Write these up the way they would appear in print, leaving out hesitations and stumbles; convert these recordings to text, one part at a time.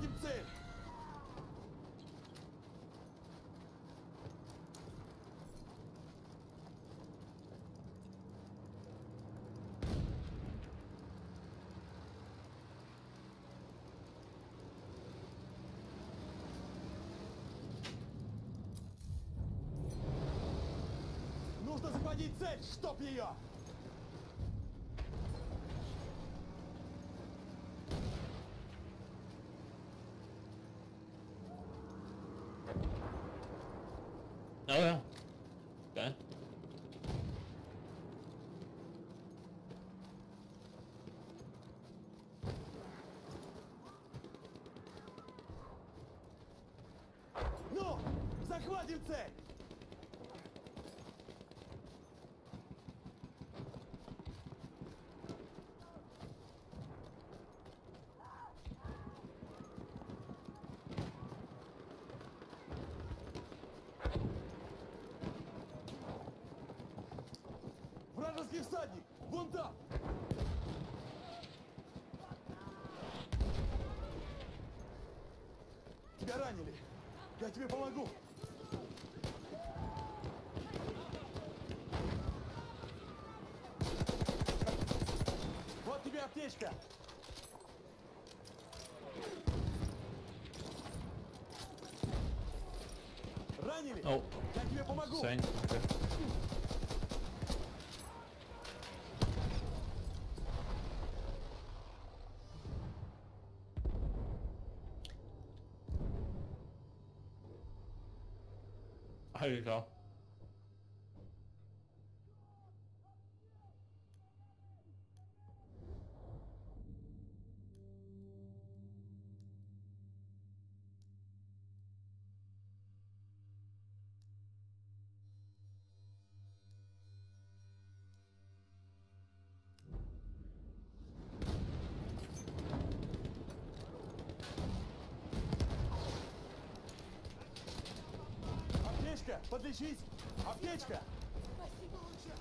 217. Нужно заводить цель, чтоб ее! Захватим цель! Вражеский всадник! Вон там! Тебя ранили! Я тебе помогу! Аптечка! Ранили! Oh. Я тебе помогу! Сань, okay. Подлечись! Аптечка! Спасибо, лучше!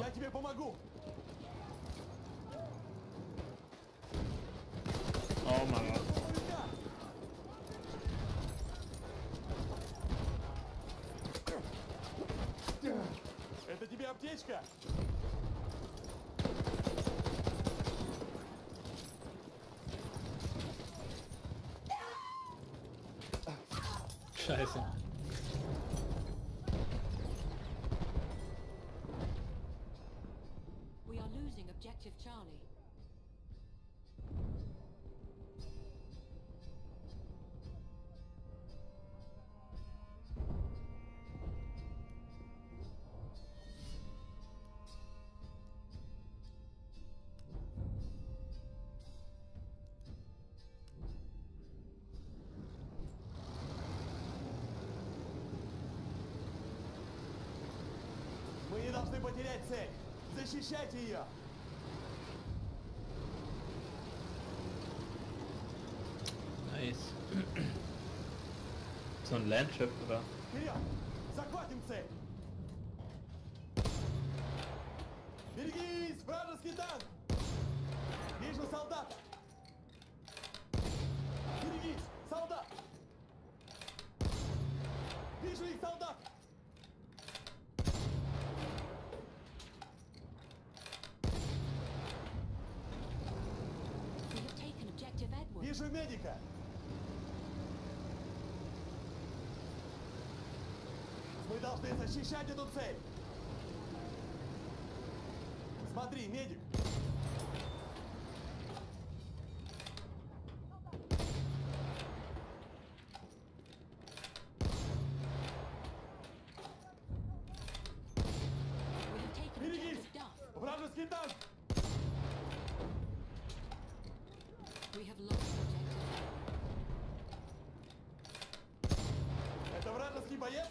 Я тебе помогу! О, мама! Это тебе аптечка? Scheiße. We are losing objective Charlie. Мы не должны потерять цель! Защищайте ее! Nice. So ein Landship, oder? Вперед! Захватим цель! Берегись! Вражеский танк! Вижу солдата! Берегись! Солдат! Вижу их солдат! Вижу медика! Мы должны защищать эту цель! Смотри, медик! Берегись! Вражеский танк! Это вражеский боец?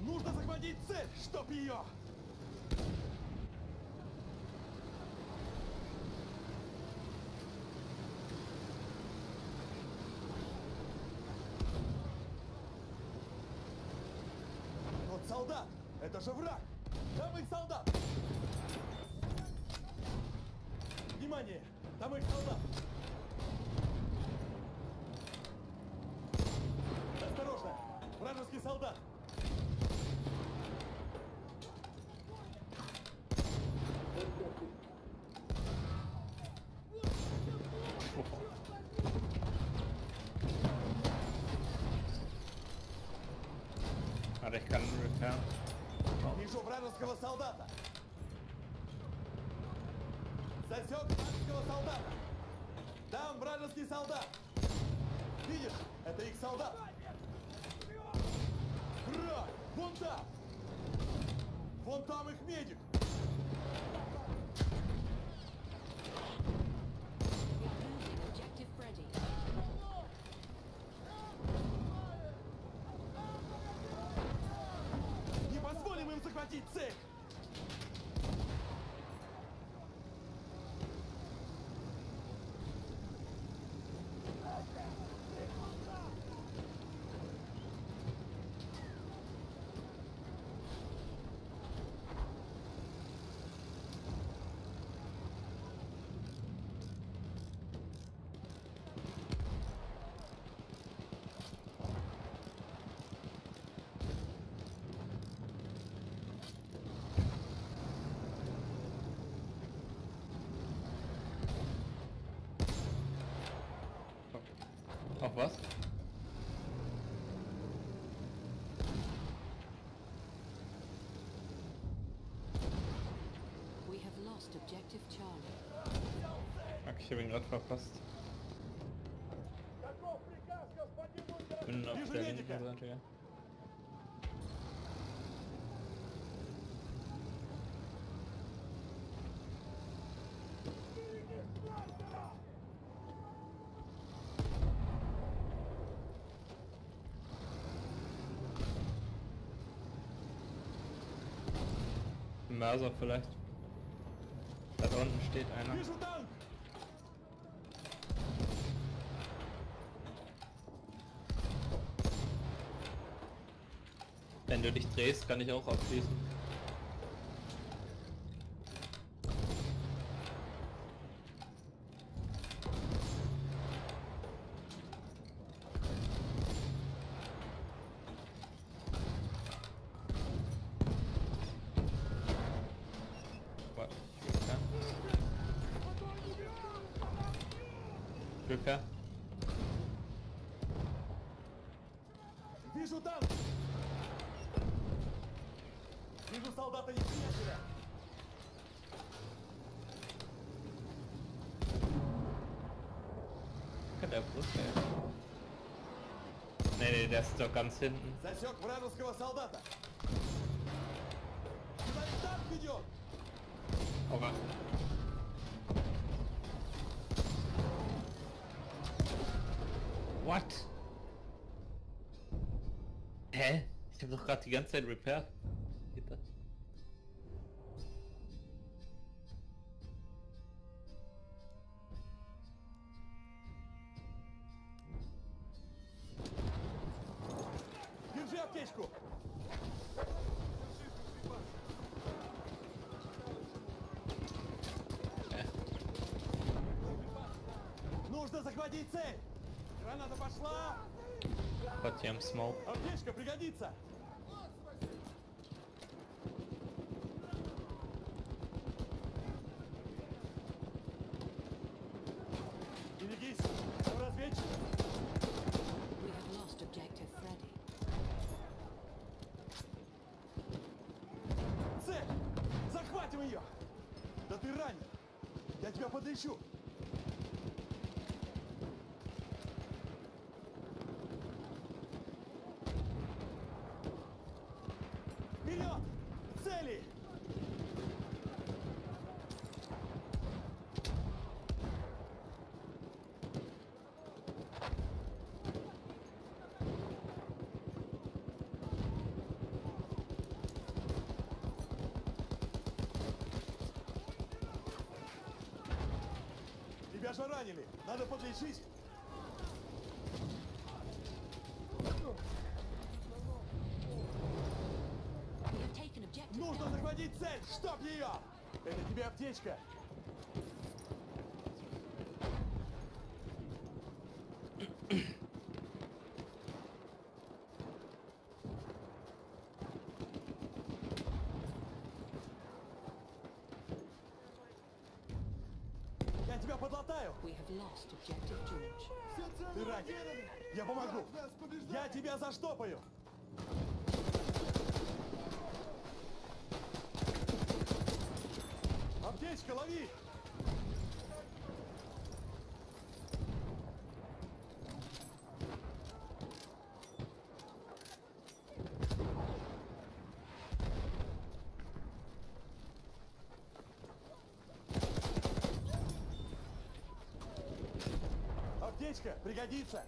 Нужно захватить цель, чтоб ее! солдат! Это же враг! Там их солдат! Внимание! Там их солдат! Осторожно! Вражеский солдат! I can't repair. Вижу вражеского солдата. Засек вражеского солдата. Там вражеский солдат. Видишь, это их солдат. Враг! Вон там! Вон там их медик. Захватить цель! Auf was? We have lost objective Charlie. Okay, ich habe ihn gerade verpasst. Ich bin auf der linken Seite, ja. Mörser vielleicht. Da unten steht einer. Wenn du dich drehst, kann ich auch abschießen. Repair. Вижу танк! Вижу солдата неприятеля! Der Brust, ey. Nee, der ist doch ganz hinten. Засек вражеского солдата! Сюда и танк идет! Opa. What? Hä? Ich hab doch gerade die ganze Zeit Repair. Wie geht das? Держи аптечку! Нужно захватить цель! Граната пошла! Потем смол. Аптечка пригодится! Берегись! Разведчик! Цель! Захватим ее! Да ты ранен! Я тебя подлечу! Вперед! Цели! Тебя же ранили! Надо подлечить! Найди цель, чтоб ее! Это тебе аптечка! Я тебя подлатаю! Ты ранен! Я помогу! Я тебя заштопаю! Аптечка, лови! Аптечка, пригодится!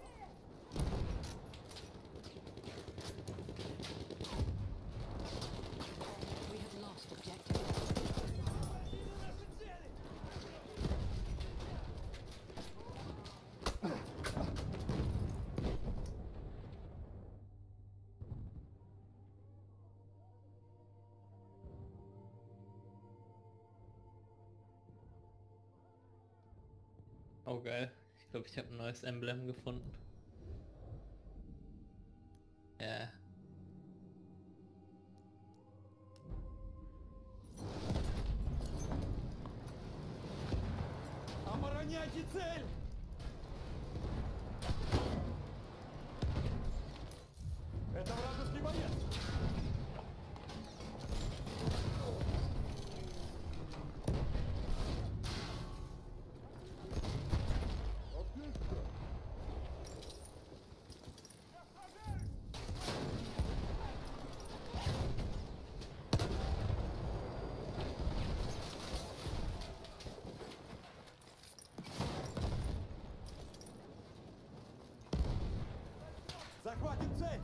Oh geil, ich glaube, ich habe ein neues Emblem gefunden. Ja. Обороняйте цель! Это вражеский боец! Захватим цель!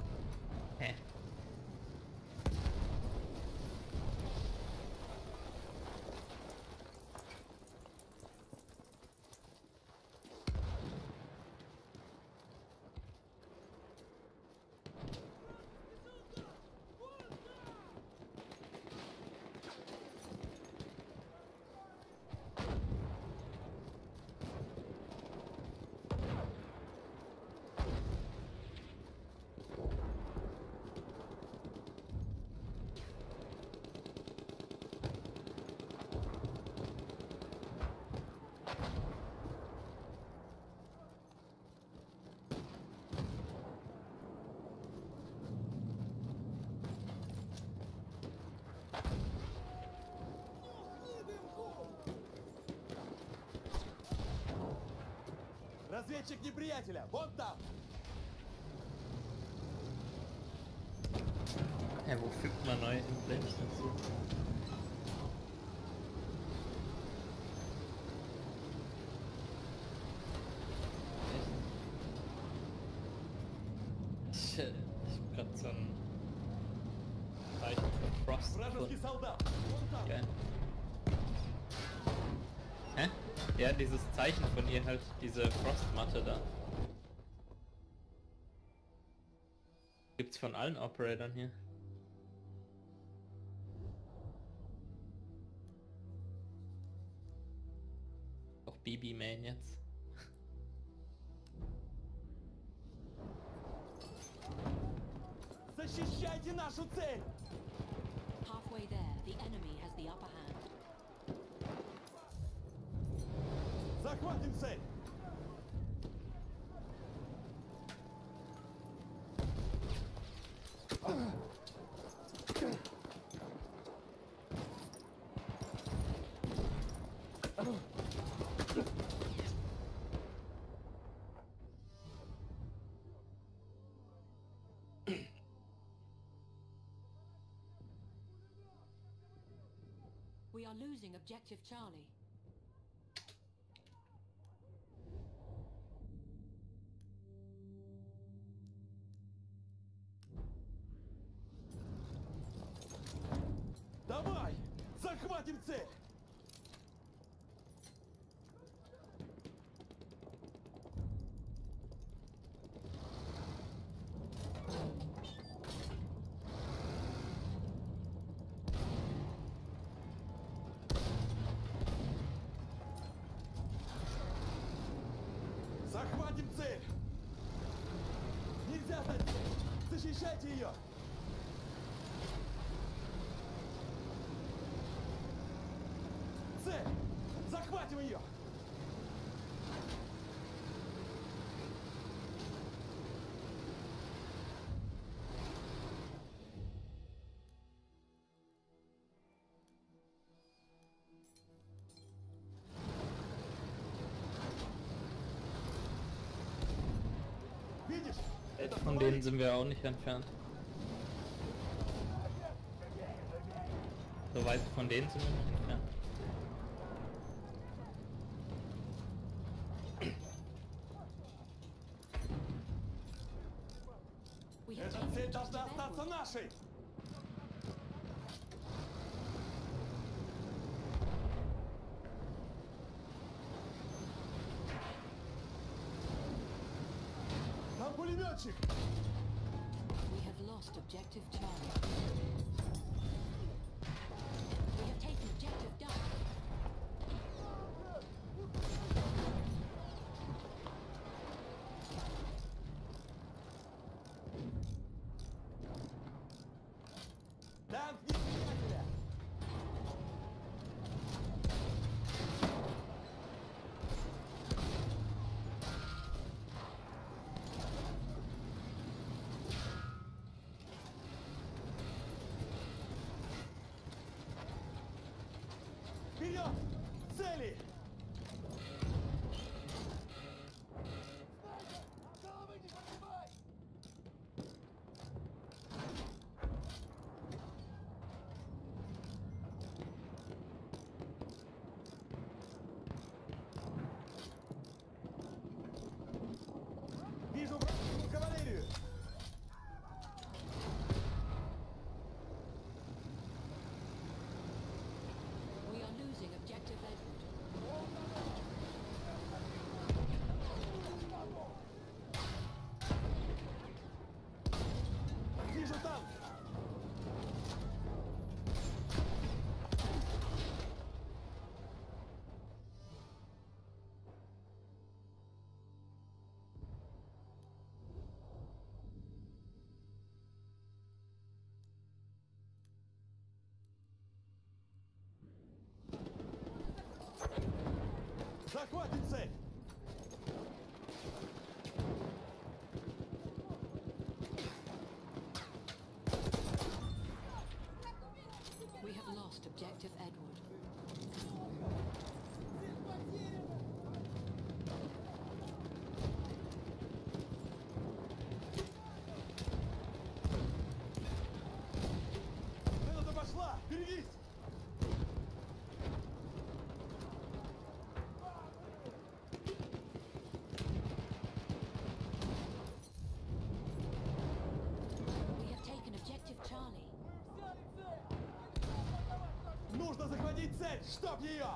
Разведчик неприятеля, вон там! Hey, wo fügt man neue Emblems hinzu? Ich hab grad so ein Reichen von Frost. Вражеский солдат! Вон там! Geil. Hä? Ja, dieses Zeichen von ihr halt, diese Frostmatte da. Gibt's von allen Operatoren hier. Auch BB-Man jetzt. Защищайте нашу цель! Halfway there, the enemy has the upper hand. Захватим цель! We are losing objective Charlie. Давай! Захватим цель! защищайте ее! Цель! Захватим ее! Von denen sind wir auch nicht entfernt. So weit von denen sind wir nicht entfernt. Эта цель должна остаться нашей! Там пулеметчик! We have lost objective Charlie. We have taken objective Duck. Там нет приятеля! Вперед! Цели! Головы не поднимай! Вижу вражескую кавалерию! Objective Edward. Вижу там! Захватим цель! We have lost objective Edward. Минута пошла! Берегись! Charlie. Нужно захватить цель, чтоб ее!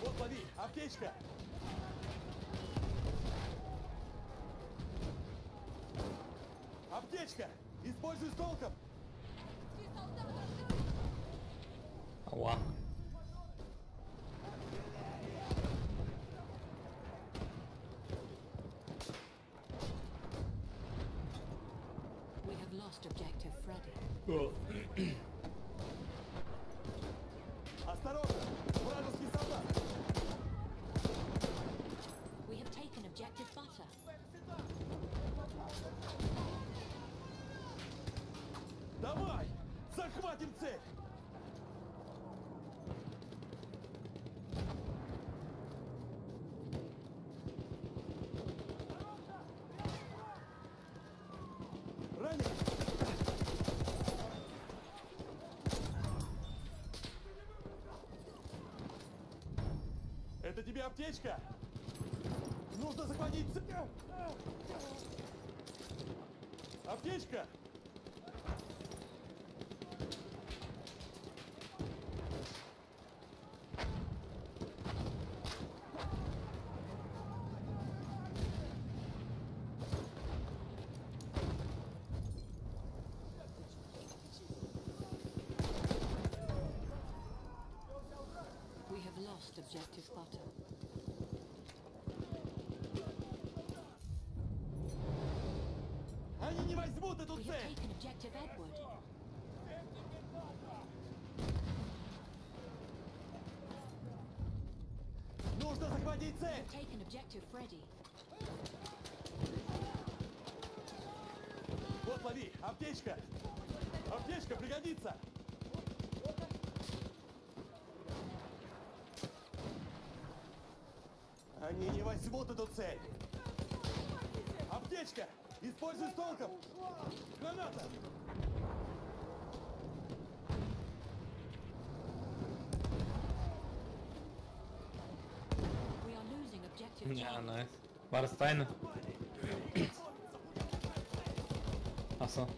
Вот лови, аптечка! Аптечка! Используй с толком! Ауа! We have lost objective Freddy. Осторожно! Вражеский солдат! We have taken objective Butter. Давай! Захватим цель! Ранен! Это тебе аптечка? Нужно захватить цель! Аптечка! last objective butter. Они не возьмут эту цель! Нужно захватить цель! Вот, лови! Аптечка! Аптечка пригодится! Они не возьмут эту цель! Аптечка! Используй с толком! Граната! Не, она... Варстайна. Achso.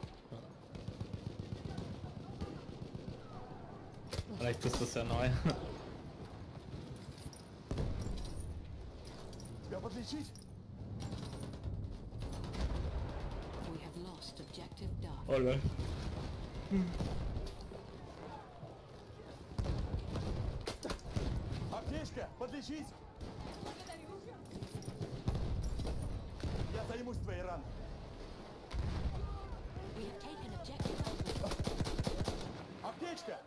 Vielleicht ist das ja neu. Ja, was ist das? Oh lol. Аптечка, подлечись! Я займусь твоей раной. Аптечка!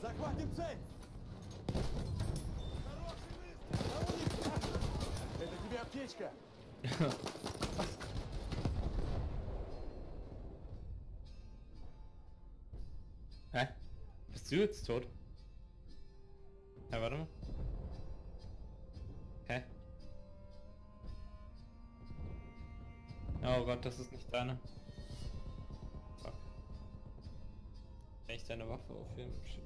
Захватим цель! Это тебе аптечка! Hä? Bist du jetzt tot? Hä, warte mal. Hä? Oh Gott, das ist nicht deine. Fuck. Kann ich deine Waffe aufheben? Shit.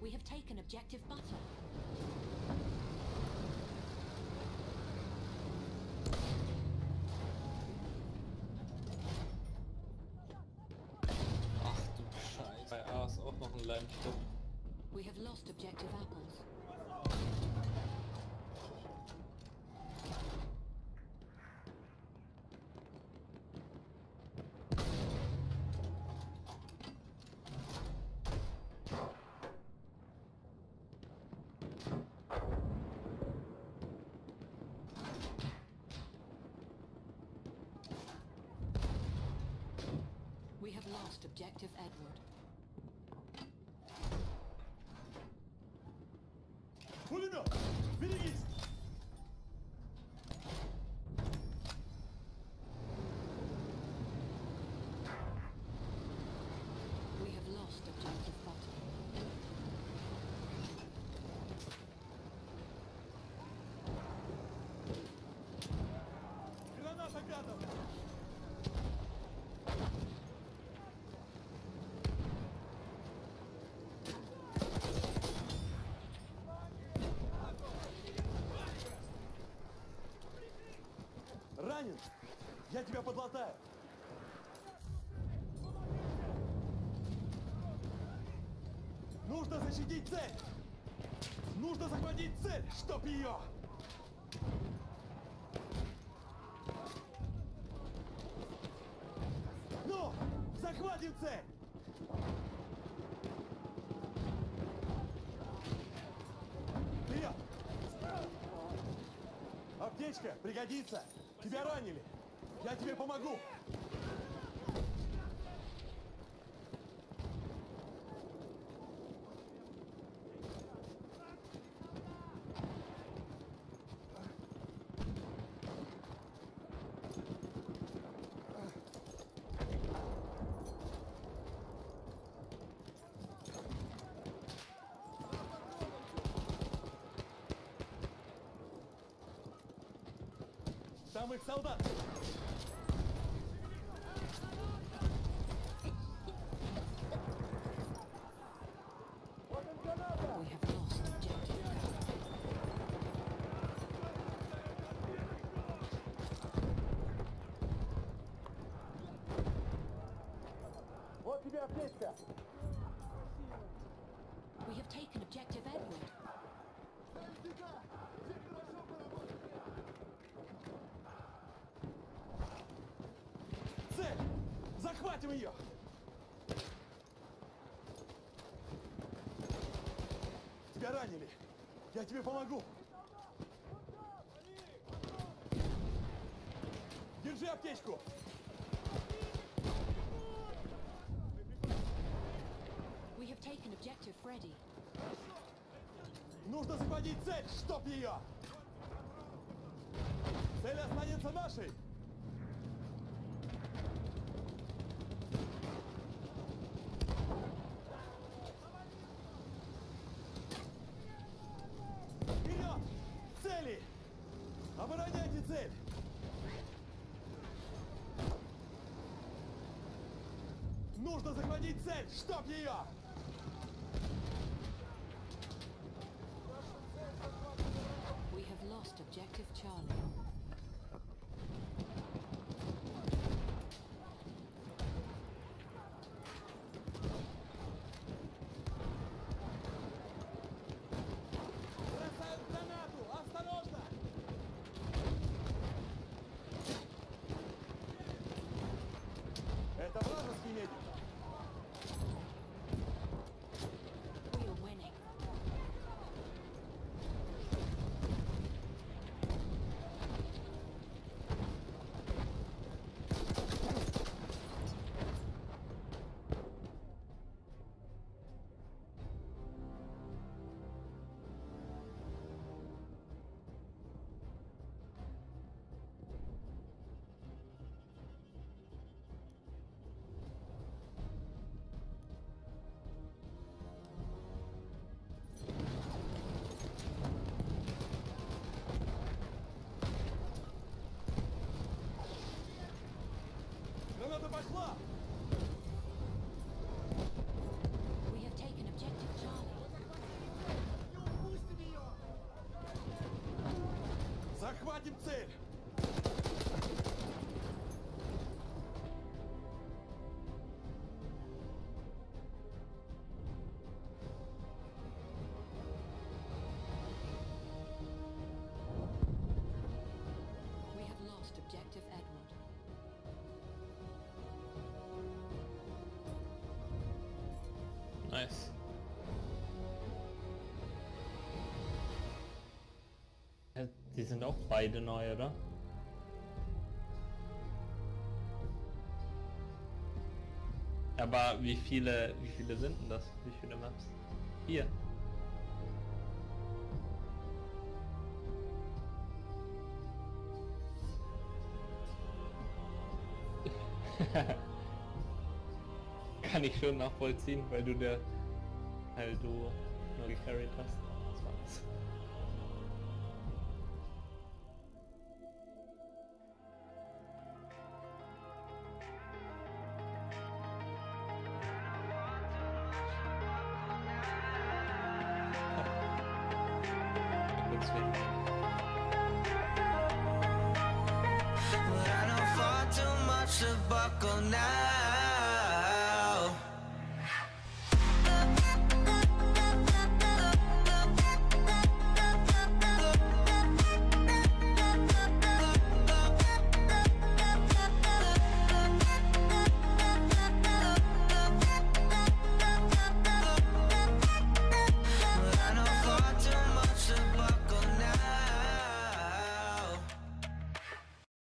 We have taken objective butter. Ach du Scheiße. Bei A ist auch noch ein Leimstück. We have lost objective apples. We have lost objective Edward. Пулемет! Берегись! We have lost objective Button. Граната рядом! Ранен! Я тебя подлатаю! Нужно защитить цель! Нужно захватить цель, чтоб ее! Ну! Захватим цель! Вперед! Аптечка пригодится! Тебя ранили! Я тебе помогу! Там их солдат! Вот тебе аптечка! We have taken objective Edward. Захватим ее! Тебя ранили! Я тебе помогу! Держи аптечку! We have taken objective Freddy. Нужно заводить цель, чтоб ее! Цель останется нашей! Вперед! Цели! Обороняйте цель! Нужно захватить цель, чтоб ее! We have lost objective Charlie. Бросаем гранату! Осторожно! Это вражеский медик! Захватим цель! We have lost objective Edward. Nice. Die sind auch beide neu, oder? Aber wie viele sind denn das? Wie viele Maps? Hier. Kann ich schon nachvollziehen, weil du nur gecarried hast. Das war's. Buckle now.